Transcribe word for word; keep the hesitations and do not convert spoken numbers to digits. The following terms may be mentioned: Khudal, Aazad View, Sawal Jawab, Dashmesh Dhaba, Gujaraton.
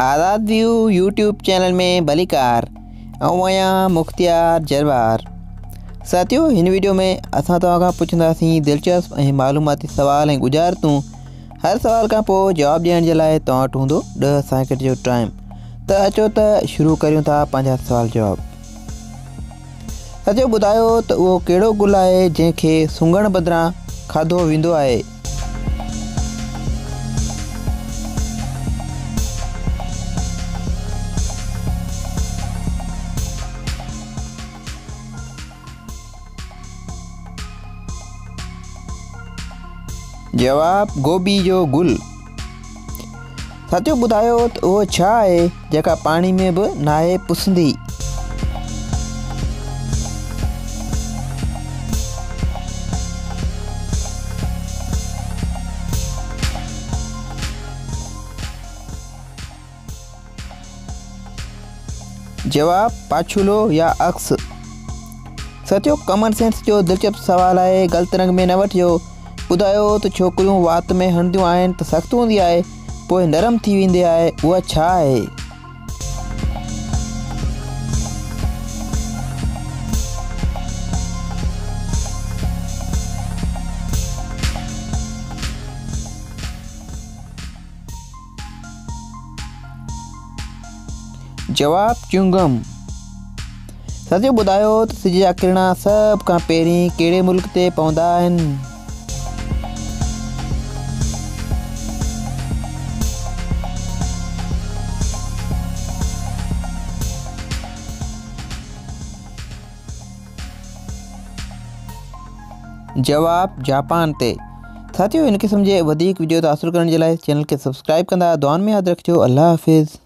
आज़ाद view YouTube channel में बलिकार अवया मुख्तियार जरबार। साथियों, इन video में असां तवांखां पुछंदासीं दिलचस्प ए मालूमाती सवाल ए गुजारतूं। हर सवाल का पोइ जवाब ॾियण जे लाइ तव्हां वटि हूंदो दस सेकंड जो टाइम। तो अचो तो शुरू करूँ था पंहिंजा सवाल जवाब। साथियों, ॿुधायो तो वो कहिड़ो गुल आहे जंहिंखे सूंघण बदिरां खाधो वेंदो आहे? जवाब, गोभी जो गुल। साथियों, बुधायो तो वो छा है जेका पानी में भी नाहे पुसंदी? जवाब, पाछुलो या अक्स। साथियों, कॉमन सेंस जो दिलचस्प सवाल है, गलत रंग में न वठियो। बुधायो तो छोकरियों वात में हणंदियूं आहिनि तो सख्त हूंदी आहे पोइ नरम थी वेंदी आहे, उहा छा आहे? जवाब, च्युंगम। साथियों, बुधायो तो सिज जा किरणा सभ खां पहिरीं कहिड़े मुल्क ते पवंदा आहिनि? जवाब, जापान ते। साथियों, इन क़िस्म के वधीक वीडियो हासिल करण के लिए चैनल के सब्सक्राइब कंदा। दुआन में याद रखिजो। अल्लाह हाफिज़।